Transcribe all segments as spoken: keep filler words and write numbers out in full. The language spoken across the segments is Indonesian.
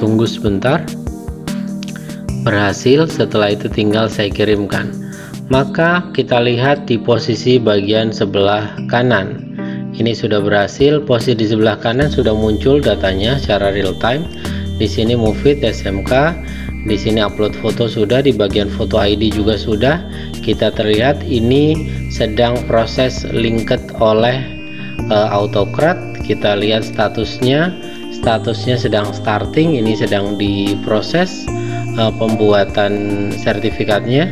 tunggu sebentar, berhasil. Setelah itu tinggal saya kirimkan. Maka kita lihat di posisi bagian sebelah kanan ini sudah berhasil. Posisi di sebelah kanan sudah muncul datanya secara real time. Di sini Moveit, S M K, di sini upload foto sudah, di bagian foto I D juga sudah. Kita terlihat ini sedang proses linked oleh uh, Autocrat. Kita lihat statusnya, statusnya sedang starting, ini sedang diproses uh, pembuatan sertifikatnya.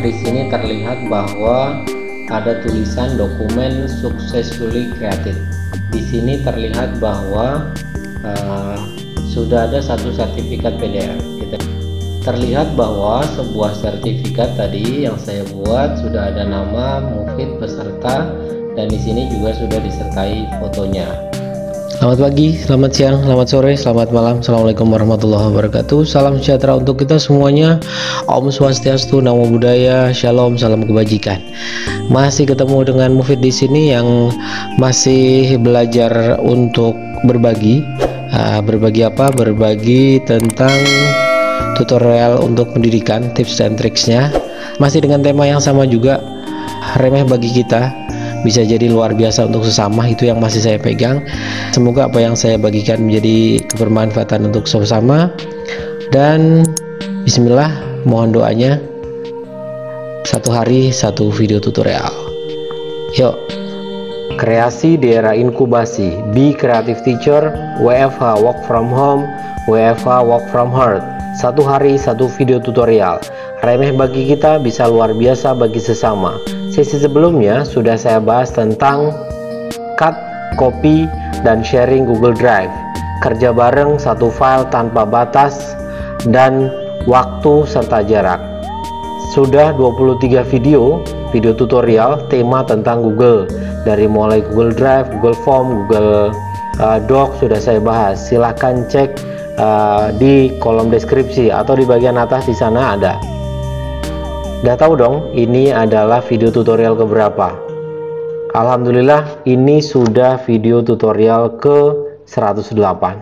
Di sini terlihat bahwa ada tulisan dokumen successfully created. Di sini terlihat bahwa uh, sudah ada satu sertifikat P D F. Kita terlihat bahwa sebuah sertifikat tadi yang saya buat sudah ada nama Moveit peserta, dan di sini juga sudah disertai fotonya. Selamat pagi, selamat siang, selamat sore, selamat malam. Assalamualaikum warahmatullahi wabarakatuh. Salam sejahtera untuk kita semuanya. Om Swastiastu, Namo Buddhaya, Shalom, salam kebajikan. Masih ketemu dengan Moveit di sini yang masih belajar untuk berbagi. Uh, berbagi apa? Berbagi tentang tutorial untuk pendidikan, tips dan triksnya. Masih dengan tema yang sama juga, remeh bagi kita bisa jadi luar biasa untuk sesama. Itu yang masih saya pegang. Semoga apa yang saya bagikan menjadi kebermanfaatan untuk sesama, dan bismillah, mohon doanya, satu hari satu video tutorial. Yuk, kreasi di era inkubasi, be creative teacher, W F H work from home, W F H work from heart. Satu hari satu video tutorial, remeh bagi kita bisa luar biasa bagi sesama. Sesi sebelumnya sudah saya bahas tentang cut, copy, dan sharing Google Drive, kerja bareng satu file tanpa batas dan waktu serta jarak. Sudah dua puluh tiga video video tutorial tema tentang Google, dari mulai Google Drive, Google Form, Google uh, Doc sudah saya bahas. Silahkan cek Uh, di kolom deskripsi atau di bagian atas, di sana ada. Udah tahu dong ini adalah video tutorial keberapa? Alhamdulillah, ini sudah video tutorial ke seratus delapan.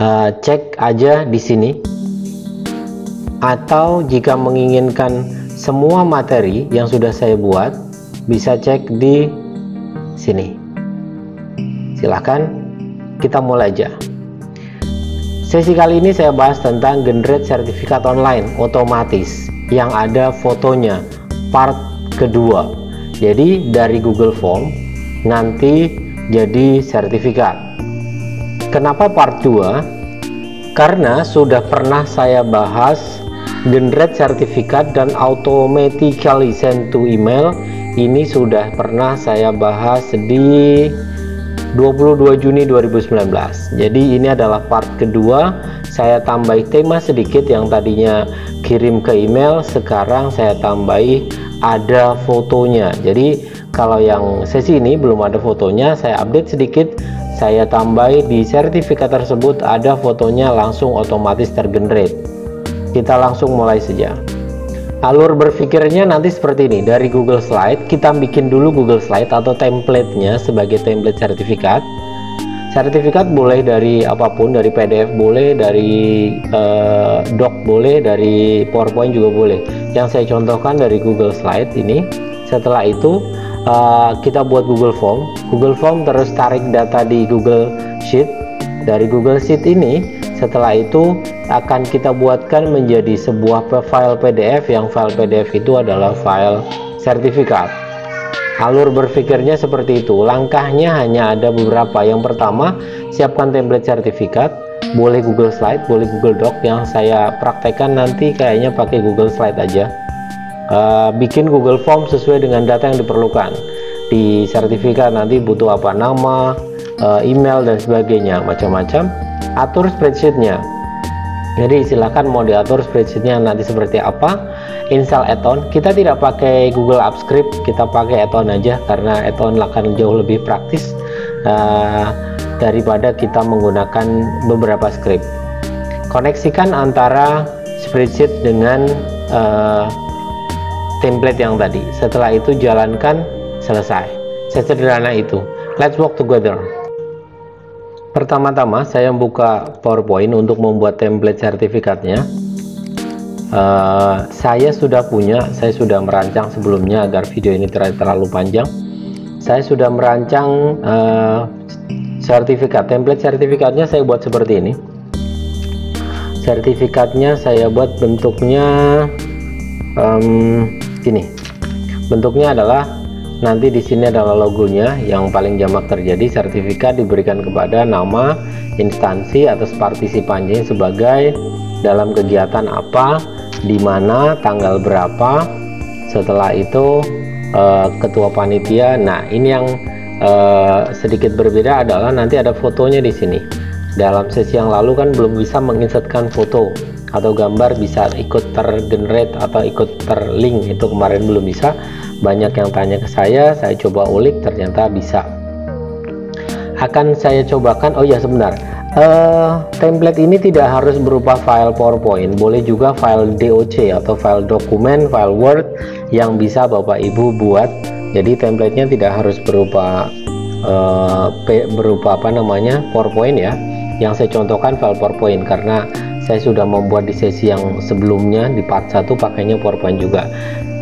Uh, cek aja di sini, atau jika menginginkan semua materi yang sudah saya buat bisa cek di sini. Silahkan, kita mulai aja. Sesi kali ini saya bahas tentang generate sertifikat online otomatis yang ada fotonya, part kedua. Jadi dari Google Form nanti jadi sertifikat. Kenapa part dua? Karena sudah pernah saya bahas generate sertifikat dan automatically send to email. Ini sudah pernah saya bahas di dua puluh dua Juni dua ribu sembilan belas. Jadi ini adalah part kedua. Saya tambahi tema sedikit, yang tadinya kirim ke email, sekarang saya tambahi ada fotonya. Jadi kalau yang sesi ini belum ada fotonya, saya update sedikit, saya tambahi di sertifikat tersebut ada fotonya, langsung otomatis tergenerate. Kita langsung mulai saja. Alur berpikirnya nanti seperti ini. Dari Google Slide kita bikin dulu Google Slide atau template-nya sebagai template sertifikat. Sertifikat boleh dari apapun, dari P D F boleh, dari uh, doc boleh, dari PowerPoint juga boleh. Yang saya contohkan dari Google Slide ini. Setelah itu uh, kita buat Google Form. Google Form terus tarik data di Google Sheet. Dari Google Sheet ini, setelah itu akan kita buatkan menjadi sebuah file P D F, yang file P D F itu adalah file sertifikat. Alur berpikirnya seperti itu. Langkahnya hanya ada beberapa. Yang pertama, siapkan template sertifikat. Boleh Google Slide, boleh Google Doc. Yang saya praktekkan nanti kayaknya pakai Google Slide aja. Uh, bikin Google Form sesuai dengan data yang diperlukan. Di sertifikat nanti butuh apa, nama, uh, email, dan sebagainya, macam-macam. Atur spreadsheetnya, jadi silakan mau diatur spreadsheetnya nanti seperti apa. Install add-on, kita tidak pakai Google Apps Script, kita pakai add-on aja karena add-on akan jauh lebih praktis uh, daripada kita menggunakan beberapa script. Koneksikan antara spreadsheet dengan uh, template yang tadi. Setelah itu jalankan, selesai. Sesederhana itu. Let's work together. Pertama-tama saya buka PowerPoint untuk membuat template sertifikatnya. Uh, saya sudah punya, saya sudah merancang sebelumnya agar video ini tidak terlalu panjang. Saya sudah merancang uh, sertifikat, template sertifikatnya saya buat seperti ini. Sertifikatnya saya buat bentuknya um, ini. Bentuknya adalah nanti di sini adalah logonya yang paling jamak terjadi. Sertifikat diberikan kepada nama instansi atau partisipannya sebagai dalam kegiatan apa, di mana, tanggal berapa. Setelah itu eh, ketua panitia. Nah, ini yang eh, sedikit berbeda adalah nanti ada fotonya di sini. Dalam sesi yang lalu kan belum bisa menginsertkan foto atau gambar bisa ikut tergenerate atau ikut terlink, itu kemarin belum bisa. Banyak yang tanya ke saya, saya coba ulik, ternyata bisa. Akan saya cobakan. Oh ya, sebentar, uh, template ini tidak harus berupa file PowerPoint, boleh juga file D O C atau file dokumen, file Word yang bisa Bapak Ibu buat. Jadi templatenya tidak harus berupa uh, berupa apa namanya PowerPoint ya. Yang saya contohkan file PowerPoint karena saya sudah membuat di sesi yang sebelumnya di part satu pakainya PowerPoint juga.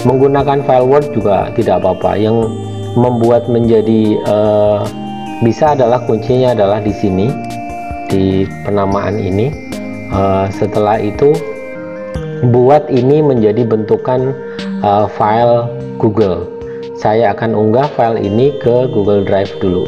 Menggunakan file Word juga tidak apa-apa. Yang membuat menjadi uh, bisa adalah kuncinya adalah di sini, di penamaan ini. Uh, setelah itu buat ini menjadi bentukan uh, file Google. Saya akan unggah file ini ke Google Drive dulu.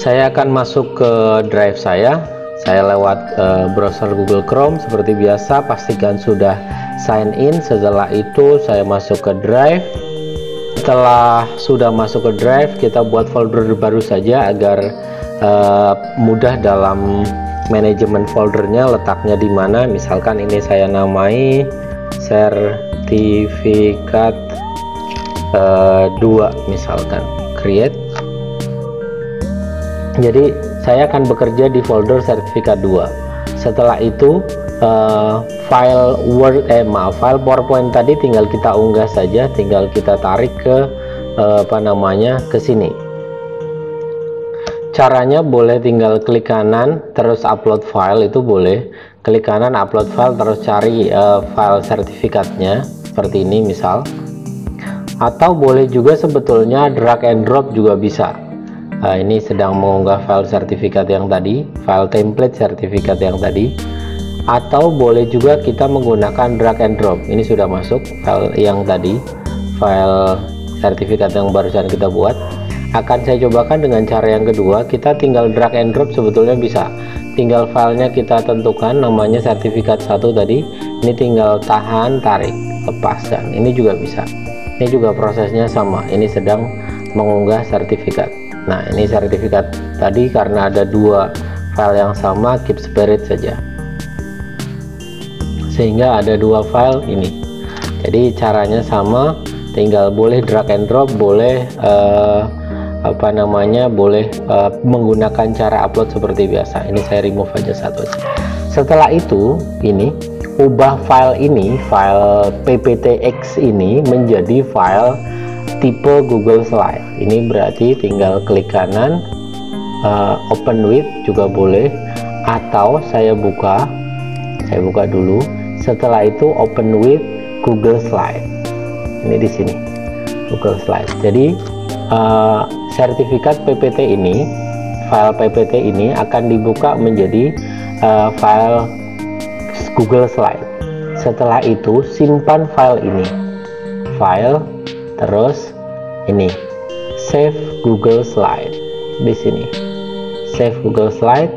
Saya akan masuk ke drive saya. Saya lewat uh, browser Google Chrome seperti biasa. Pastikan sudah sign in. Setelah itu saya masuk ke drive. Setelah sudah masuk ke drive, kita buat folder baru saja agar uh, mudah dalam manajemen foldernya, letaknya di mana. Misalkan ini saya namai sertifikat uh, dua, misalkan create. Jadi saya akan bekerja di folder sertifikat dua. Setelah itu uh, file Word, eh maaf, file PowerPoint tadi tinggal kita unggah saja, tinggal kita tarik ke uh, apa namanya ke sini. Caranya boleh tinggal klik kanan terus upload file, itu boleh. Klik kanan upload file terus cari uh, file sertifikatnya seperti ini misal. Atau boleh juga sebetulnya drag and drop juga bisa. Uh, ini sedang mengunggah file sertifikat yang tadi, file template sertifikat yang tadi. Atau boleh juga kita menggunakan drag and drop. Ini sudah masuk file yang tadi, file sertifikat yang barusan kita buat. Akan saya cobakan dengan cara yang kedua. Kita tinggal drag and drop, sebetulnya bisa. Tinggal filenya kita tentukan, namanya sertifikat satu tadi. Ini tinggal tahan, tarik, lepaskan. Ini juga bisa. Ini juga prosesnya sama. Ini sedang mengunggah sertifikat. Nah, ini sertifikat tadi karena ada dua file yang sama, keep separate saja sehingga ada dua file ini. Jadi caranya sama, tinggal boleh drag and drop, boleh uh, apa namanya boleh uh, menggunakan cara upload seperti biasa. Ini saya remove aja satu aja. Setelah itu ini ubah file ini, file P P T X ini menjadi file tipe Google Slide. Ini berarti tinggal klik kanan, uh, open with juga boleh, atau saya buka, saya buka dulu. Setelah itu open with Google Slide. Ini di sini Google Slide. Jadi uh, sertifikat P P T ini, file P P T ini akan dibuka menjadi uh, file Google Slide. Setelah itu simpan file ini, file terus ini save Google Slide di sini, save Google Slide.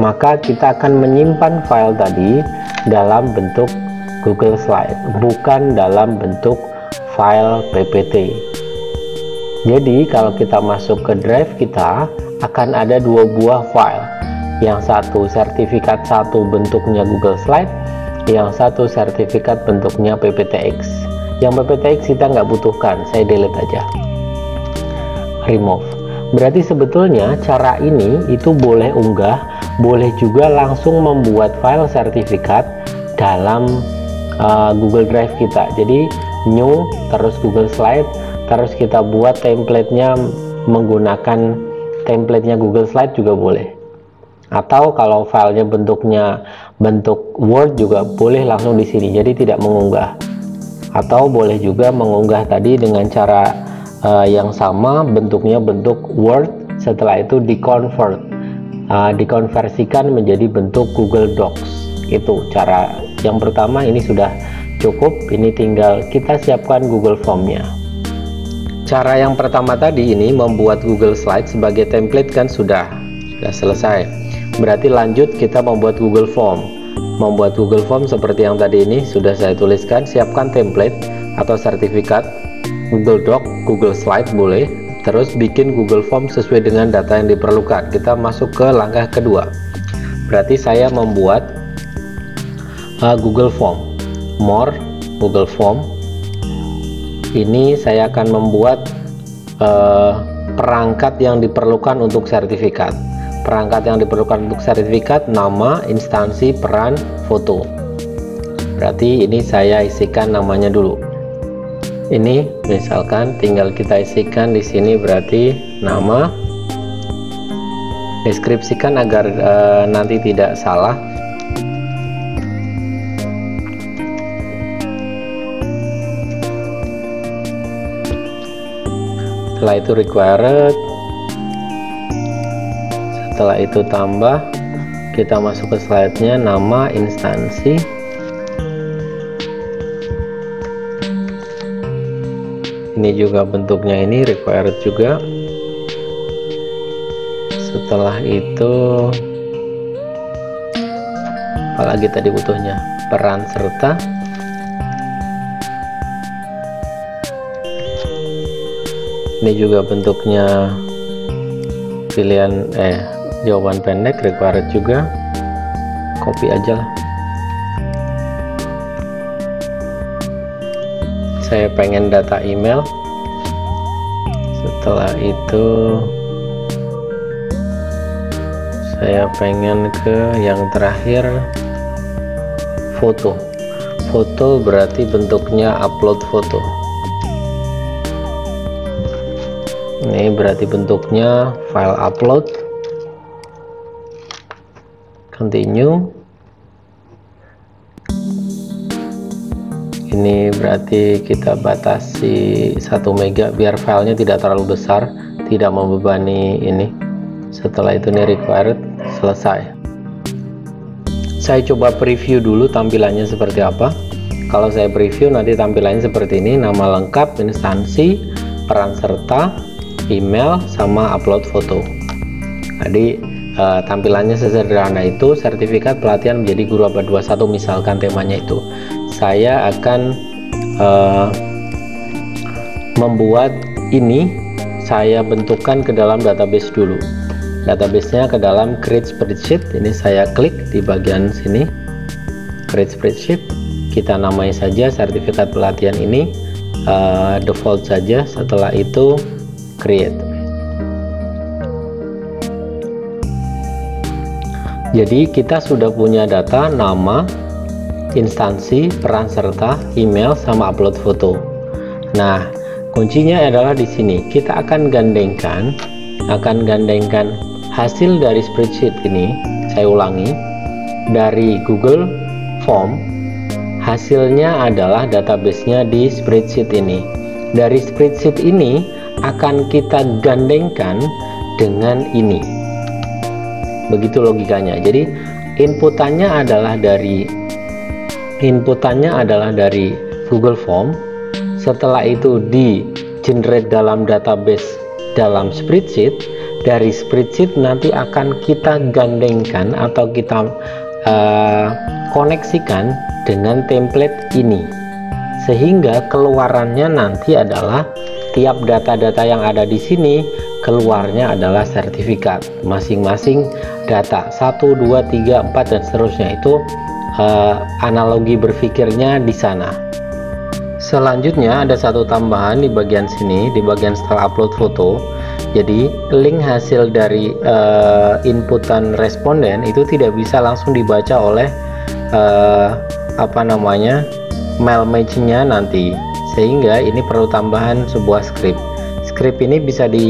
Maka kita akan menyimpan file tadi dalam bentuk Google Slide, bukan dalam bentuk file P P T. Jadi kalau kita masuk ke drive kita akan ada dua buah file, yang satu sertifikat satu bentuknya Google Slide, yang satu sertifikat bentuknya P P T X. Yang P P T X kita nggak butuhkan, saya delete aja, remove. Berarti sebetulnya cara ini itu boleh unggah, boleh juga langsung membuat file sertifikat dalam uh, Google Drive kita. Jadi new terus Google Slide, terus kita buat templatenya menggunakan template-nya Google Slide juga boleh. Atau kalau filenya bentuknya bentuk Word juga boleh langsung di sini. Jadi tidak mengunggah. Atau boleh juga mengunggah tadi dengan cara uh, yang sama, bentuknya bentuk Word. Setelah itu di-convert, uh, dikonversikan menjadi bentuk Google Docs. Itu cara yang pertama. Ini sudah cukup. Ini tinggal kita siapkan Google Form-nya. Cara yang pertama tadi ini membuat Google Slide sebagai template kan sudah, sudah selesai. Berarti lanjut kita membuat Google Form. Membuat Google Form seperti yang tadi ini sudah saya tuliskan. Siapkan template atau sertifikat Google Doc, Google Slide boleh. Terus bikin Google Form sesuai dengan data yang diperlukan. Kita masuk ke langkah kedua. Berarti saya membuat uh, Google Form. More Google Form. Ini saya akan membuat uh, perangkat yang diperlukan untuk sertifikat. Perangkat yang diperlukan untuk sertifikat, nama, instansi, peran, foto. Berarti ini saya isikan namanya dulu. Ini misalkan tinggal kita isikan di sini, berarti nama. Deskripsikan agar uh, nanti tidak salah. Setelah itu required, setelah itu tambah, kita masuk ke slide-nya, nama, instansi, ini juga bentuknya ini required juga. Setelah itu apalagi tadi butuhnya, peran serta. Ini juga bentuknya pilihan eh jawaban pendek required juga. Copy aja lah. Saya pengen data email. Setelah itu saya pengen ke yang terakhir, foto. Foto berarti bentuknya upload foto. Ini berarti bentuknya file upload. Continue. Ini berarti kita batasi satu mega biar filenya tidak terlalu besar, tidak membebani ini. Setelah itu ini required, selesai. Saya coba preview dulu tampilannya seperti apa. Kalau saya preview nanti tampilannya seperti ini, nama lengkap, instansi, peran serta, email, sama upload foto. Jadi eh, tampilannya sesederhana itu. Sertifikat pelatihan menjadi guru abad dua puluh satu misalkan temanya itu. Saya akan eh, membuat ini, saya bentukkan ke dalam database dulu. Databasenya ke dalam create spreadsheet. Ini saya klik di bagian sini, create spreadsheet. Kita namai saja sertifikat pelatihan ini eh, default saja. Setelah itu create. Jadi kita sudah punya data, nama, instansi, peran serta, email, sama upload foto. Nah, kuncinya adalah di sini. Kita akan gandengkan, akan gandengkan hasil dari spreadsheet ini. Saya ulangi, dari Google Form hasilnya adalah database-nya di spreadsheet ini. Dari spreadsheet ini akan kita gandengkan dengan ini. Begitu logikanya. Jadi inputannya adalah dari inputannya adalah dari Google Form. Setelah itu di generate dalam database dalam spreadsheet. Dari spreadsheet nanti akan kita gandengkan atau kita uh, koneksikan dengan template ini, sehingga keluarannya nanti adalah tiap data-data yang ada di sini keluarnya adalah sertifikat masing-masing data satu, dua, tiga, empat dan seterusnya. Itu eh, analogi berpikirnya di sana. Selanjutnya ada satu tambahan di bagian sini, di bagian setelah upload foto. Jadi link hasil dari eh, inputan responden itu tidak bisa langsung dibaca oleh eh, apa namanya mail matchingnya nanti, sehingga ini perlu tambahan sebuah script. script ini bisa di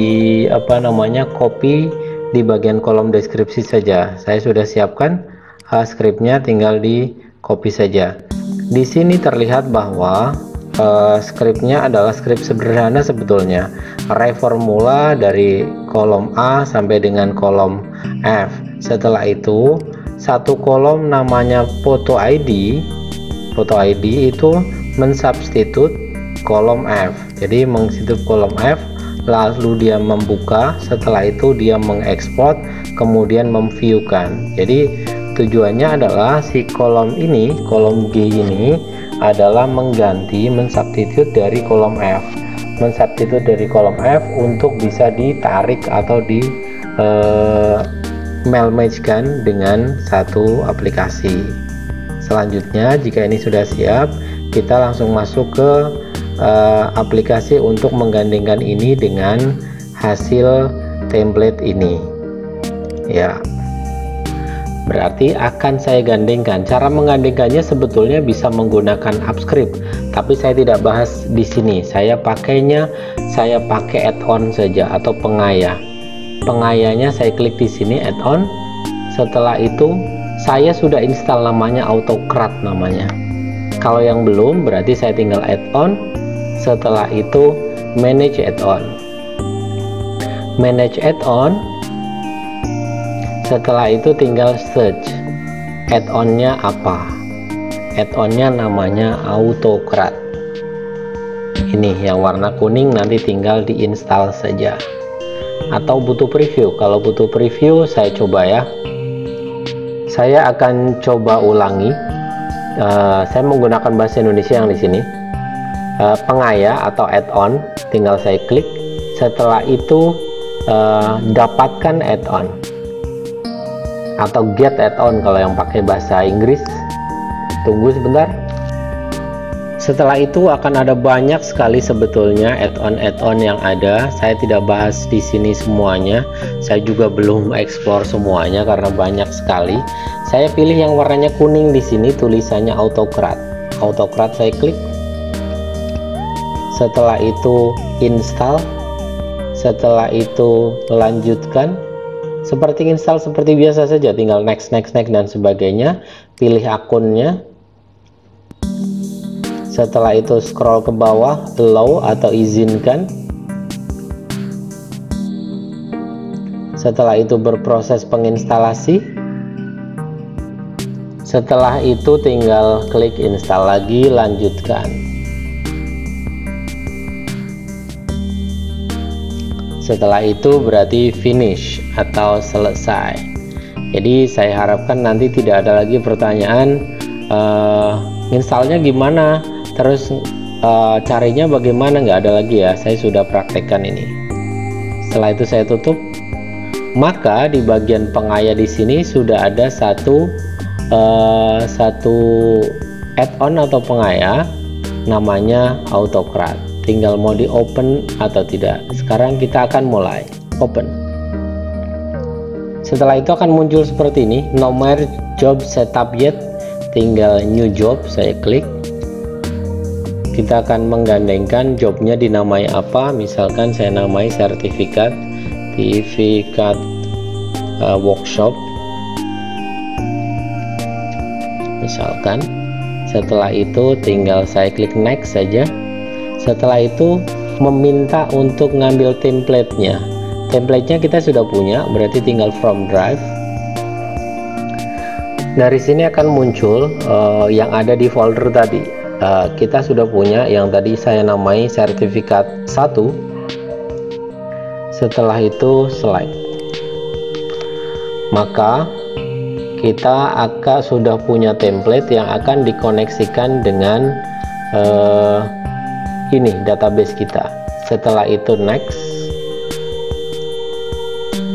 apa namanya copy di bagian kolom deskripsi saja. Saya sudah siapkan uh, scriptnya, tinggal di copy saja. Di sini terlihat bahwa uh, scriptnya adalah script sederhana sebetulnya, reformula dari kolom A sampai dengan kolom F. Setelah itu satu kolom namanya foto I D, foto I D itu mensubstitute kolom F. Jadi mengstitute kolom F, lalu dia membuka, setelah itu dia mengekspor, kemudian memviewkan. Jadi tujuannya adalah si kolom ini, kolom G ini adalah mengganti, mensubstitute dari kolom F, mensubstitute dari kolom F untuk bisa ditarik atau di eh, mail-matchkan dengan satu aplikasi. Selanjutnya jika ini sudah siap, kita langsung masuk ke uh, aplikasi untuk menggandengkan ini dengan hasil template ini ya. Berarti akan saya gandengkan. Cara menggandengkannya sebetulnya bisa menggunakan AppScript, tapi saya tidak bahas di sini. Saya pakainya saya pakai add-on saja atau pengayah. Pengayahnya saya klik di sini add-on. Setelah itu saya sudah install namanya Autocrat namanya. Kalau yang belum berarti saya tinggal add-on. Setelah itu manage add-on. Manage add-on. Setelah itu tinggal search add-onnya apa. Add-onnya namanya Autocrat. Ini yang warna kuning nanti tinggal diinstal saja. Atau butuh preview, kalau butuh preview saya coba ya, saya akan coba ulangi. Uh, saya menggunakan bahasa Indonesia yang di sini, uh, pengaya atau add-on, tinggal saya klik. Setelah itu uh, dapatkan add-on atau get add-on kalau yang pakai bahasa Inggris. Tunggu sebentar. Setelah itu akan ada banyak sekali sebetulnya add-on-add-on yang ada. Saya tidak bahas di sini semuanya. Saya juga belum explore semuanya karena banyak sekali. Saya pilih yang warnanya kuning di sini, tulisannya Autocrat. Autocrat saya klik. Setelah itu install. Setelah itu lanjutkan. Seperti install seperti biasa saja, tinggal next, next, next dan sebagainya. Pilih akunnya. Setelah itu scroll ke bawah, allow atau izinkan. Setelah itu berproses penginstalasi. Setelah itu tinggal klik install lagi, lanjutkan. Setelah itu berarti finish atau selesai. Jadi saya harapkan nanti tidak ada lagi pertanyaan uh, installnya gimana, terus uh, carinya bagaimana, nggak ada lagi ya. Saya sudah praktekkan ini. Setelah itu saya tutup. Maka di bagian pengayah di sini sudah ada satu uh, satu add-on atau pengayah namanya Autocrat. Tinggal mau di open atau tidak. Sekarang kita akan mulai open. Setelah itu akan muncul seperti ini, no more job setup yet. Tinggal new job saya klik. Kita akan menggandengkan jobnya, dinamai apa. Misalkan saya namai sertifikat sertifikat uh, workshop misalkan. Setelah itu tinggal saya klik next saja. Setelah itu meminta untuk ngambil templatenya. Templatenya kita sudah punya, berarti tinggal from drive. Dari sini akan muncul uh, yang ada di folder tadi. Uh, kita sudah punya yang tadi saya namai sertifikat satu. Setelah itu slide. Maka kita akan sudah punya template yang akan dikoneksikan dengan uh, ini database kita. Setelah itu next.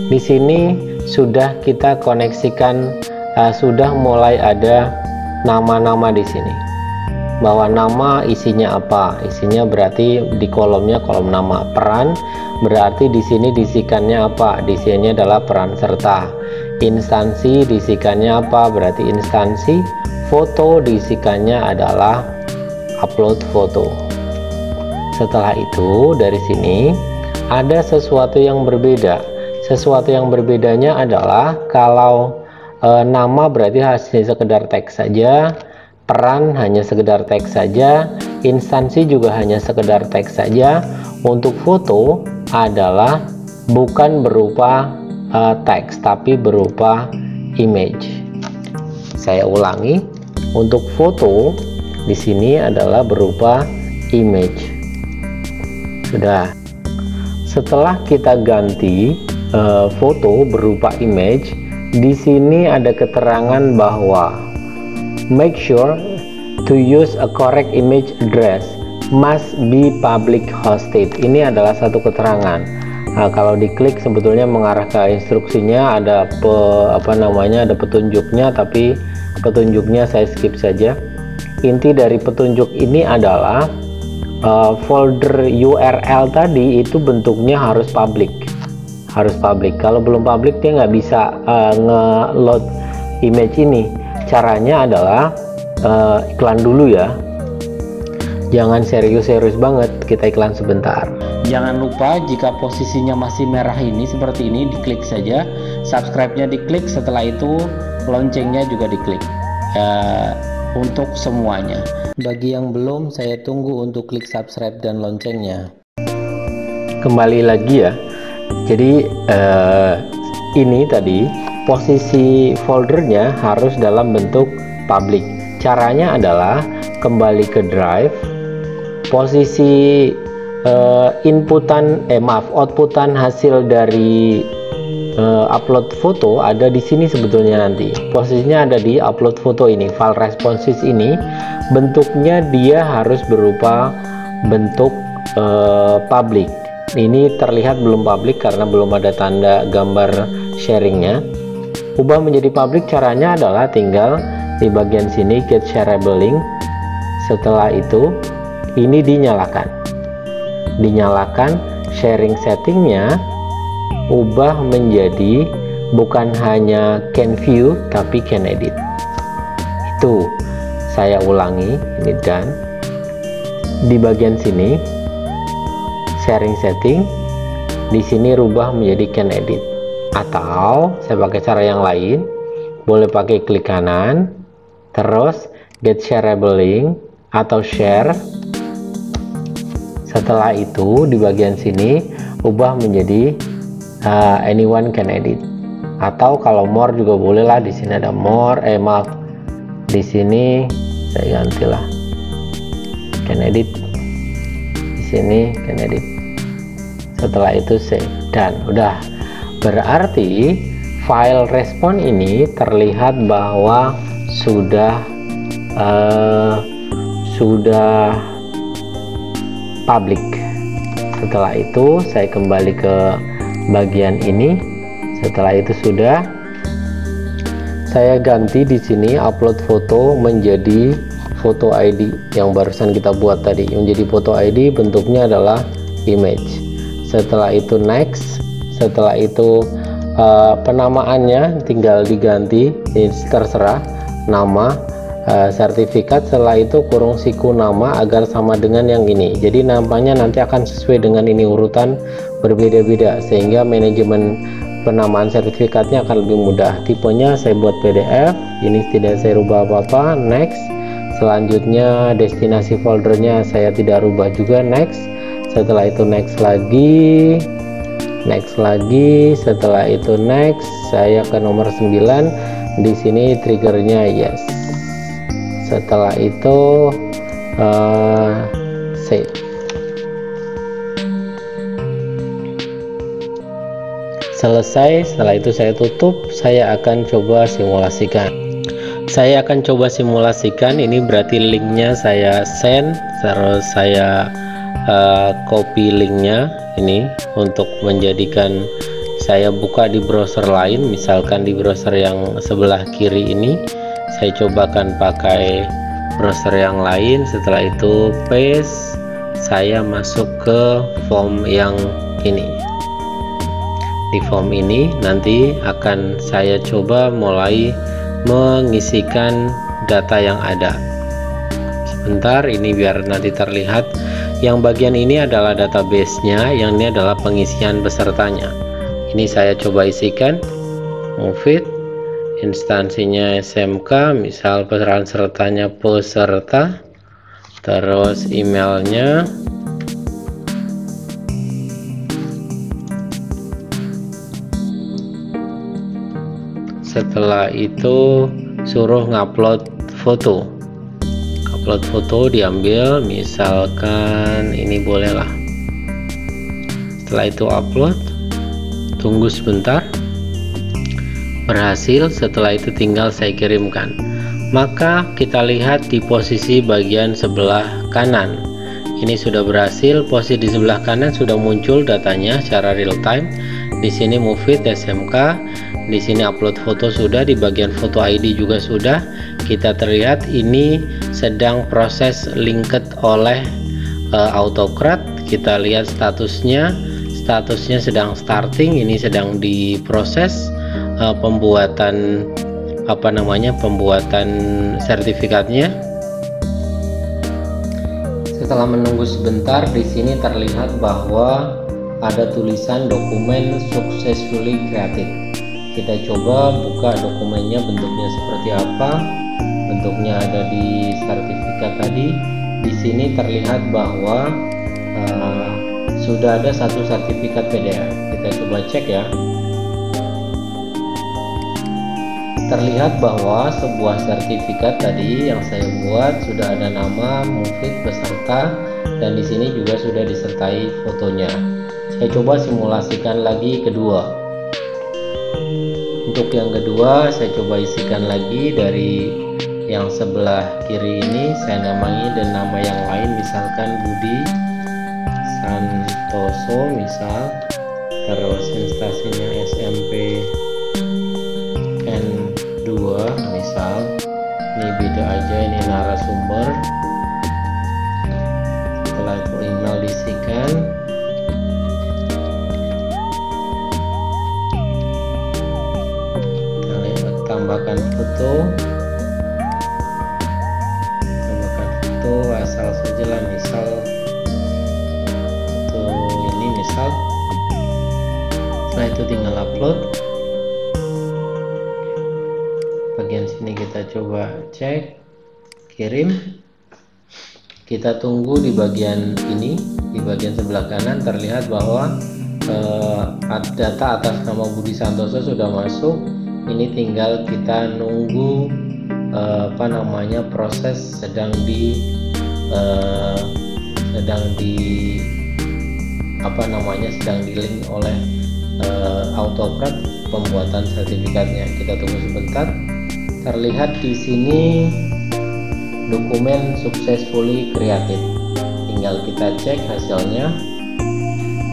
Di sini sudah kita koneksikan, uh, sudah mulai ada nama-nama di sini. Bahwa nama isinya apa, isinya berarti di kolomnya kolom nama. Peran berarti di sini disikannya apa, di sini adalah peran serta. Instansi disikannya apa, berarti instansi. Foto disikannya adalah upload foto. Setelah itu dari sini ada sesuatu yang berbeda. Sesuatu yang berbedanya adalah kalau e, nama berarti hasil sekedar teks saja, peran hanya sekedar teks saja, instansi juga hanya sekedar teks saja. Untuk foto adalah bukan berupa uh, teks tapi berupa image. Saya ulangi, untuk foto di sini adalah berupa image. Sudah. Setelah kita ganti uh, foto berupa image, di sini ada keterangan bahwa make sure to use a correct image address must be public hosted. Ini adalah satu keterangan. Nah, kalau diklik sebetulnya mengarah ke instruksinya, ada pe, apa namanya ada petunjuknya, tapi petunjuknya saya skip saja. Inti dari petunjuk ini adalah uh, folder U R L tadi itu bentuknya harus public, harus public. Kalau belum public dia nggak bisa uh, nge-load image ini. Caranya adalah uh, iklan dulu ya. Jangan serius-serius banget, kita iklan sebentar. Jangan lupa jika posisinya masih merah ini seperti ini, diklik saja. Subscribe-nya diklik, setelah itu loncengnya juga diklik. Uh, untuk semuanya. Bagi yang belum, saya tunggu untuk klik subscribe dan loncengnya. Kembali lagi ya. Jadi uh, ini tadi posisi foldernya harus dalam bentuk public. Caranya adalah kembali ke Drive. Posisi uh, inputan, eh maaf, outputan hasil dari uh, upload foto ada di sini sebetulnya nanti. Posisinya ada di upload foto ini, file responses ini. Bentuknya dia harus berupa bentuk uh, public. Ini terlihat belum public karena belum ada tanda gambar sharingnya. Ubah menjadi public, caranya adalah tinggal di bagian sini get shareable link. Setelah itu ini dinyalakan, dinyalakan sharing settingnya, ubah menjadi bukan hanya can view tapi can edit. Itu saya ulangi, ini done. Di bagian sini sharing setting, di sini rubah menjadi can edit. Atau saya pakai cara yang lain, boleh pakai klik kanan terus get shareable link atau share. Setelah itu di bagian sini ubah menjadi uh, anyone can edit, atau kalau more juga bolehlah. Di sini ada more, eh maaf di sini saya gantilah can edit, di sini can edit. Setelah itu save dan udah. Berarti file respon ini terlihat bahwa sudah uh, sudah public. Setelah itu saya kembali ke bagian ini. Setelah itu sudah, saya ganti di sini upload foto menjadi foto I D yang barusan kita buat tadi, menjadi foto I D. Bentuknya adalah image. Setelah itu next. Setelah itu uh, penamaannya tinggal diganti, terserah nama. Uh, sertifikat, setelah itu kurung siku nama agar sama dengan yang ini. Jadi namanya nanti akan sesuai dengan ini, urutan berbeda-beda sehingga manajemen penamaan sertifikatnya akan lebih mudah. Tipenya saya buat P D F, ini tidak saya rubah apa-apa. Next. Selanjutnya destinasi foldernya saya tidak rubah juga. Next. Setelah itu next lagi, next lagi, setelah itu next. Saya ke nomor sembilan, di sini triggernya yes. Setelah itu uh, save. Selesai. Setelah itu saya tutup. Saya akan coba simulasikan. Saya akan coba simulasikan. Ini berarti linknya saya send, terus saya uh, copy linknya ini untuk menjadikan saya buka di browser lain. Misalkan di browser yang sebelah kiri ini. Saya cobakan pakai browser yang lain. Setelah itu paste, saya masuk ke form yang ini. Di form ini nanti akan saya coba mulai mengisikan data yang ada. Sebentar, ini biar nanti terlihat. Yang bagian ini adalah database-nya, yang ini adalah pengisian pesertanya. Ini saya coba isikan, move it, instansinya S M K, misal peserta sertanya peserta, terus emailnya, setelah itu suruh ngupload foto. Upload foto diambil, misalkan ini bolehlah. Setelah itu upload, tunggu sebentar, berhasil. Setelah itu tinggal saya kirimkan. Maka kita lihat di posisi bagian sebelah kanan, ini sudah berhasil. Posisi di sebelah kanan sudah muncul datanya secara real time. Di sini move it S M K, di sini upload foto sudah, di bagian foto I D juga sudah. Kita terlihat ini sedang proses linked oleh e, Autocrat. Kita lihat statusnya, statusnya sedang starting, ini sedang diproses e, pembuatan apa namanya pembuatan sertifikatnya. Setelah menunggu sebentar, di sini terlihat bahwa ada tulisan dokumen successfully created. Kita coba buka dokumennya, bentuknya seperti apa. Bentuknya ada di sertifikat tadi. Di sini terlihat bahwa uh, sudah ada satu sertifikat P D F. Kita coba cek ya. Terlihat bahwa sebuah sertifikat tadi yang saya buat sudah ada nama, mufid, peserta, dan di sini juga sudah disertai fotonya. Saya coba simulasikan lagi kedua. Untuk yang kedua saya coba isikan lagi dari yang sebelah kiri ini, saya namai dan nama yang lain, misalkan Budi Santoso misal, terus instansinya S M P N dua misal, ini beda aja, ini narasumber. Setelah itu email diisikan, tambahkan foto, asal saja lah, misal tuh ini misal. Setelah itu tinggal upload. Bagian sini kita coba cek, kirim. Kita tunggu di bagian ini, di bagian sebelah kanan terlihat bahwa eh, data atas nama Budi Santoso sudah masuk. Ini tinggal kita nunggu eh, apa namanya proses sedang di Uh, sedang di apa namanya sedang di link oleh uh, Autocrat pembuatan sertifikatnya. Kita tunggu sebentar. Terlihat di sini dokumen successfully created. Tinggal kita cek hasilnya.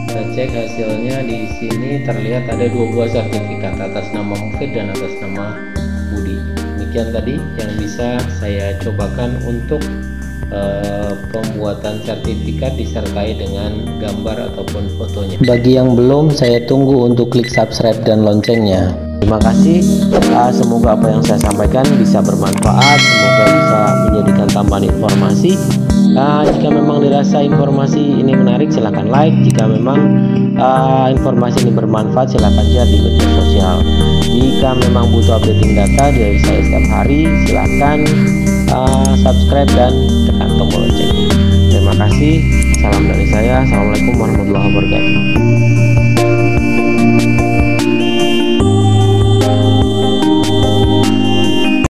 Kita cek hasilnya, di sini terlihat ada dua buah sertifikat atas nama Mufid dan atas nama Budi. Demikian tadi yang bisa saya cobakan untuk Uh, pembuatan sertifikat disertai dengan gambar ataupun fotonya. Bagi yang belum, saya tunggu untuk klik subscribe dan loncengnya. Terima kasih, uh, semoga apa yang saya sampaikan bisa bermanfaat, semoga bisa menjadikan tambahan informasi. Uh, jika memang dirasa informasi ini menarik, silahkan like. Jika memang uh, informasi ini bermanfaat, silahkan share di media sosial. Jika memang butuh updating data dari saya setiap hari, silahkan Uh, subscribe dan tekan tombol lonceng. Terima kasih. Salam dari saya. Assalamualaikum warahmatullahi wabarakatuh.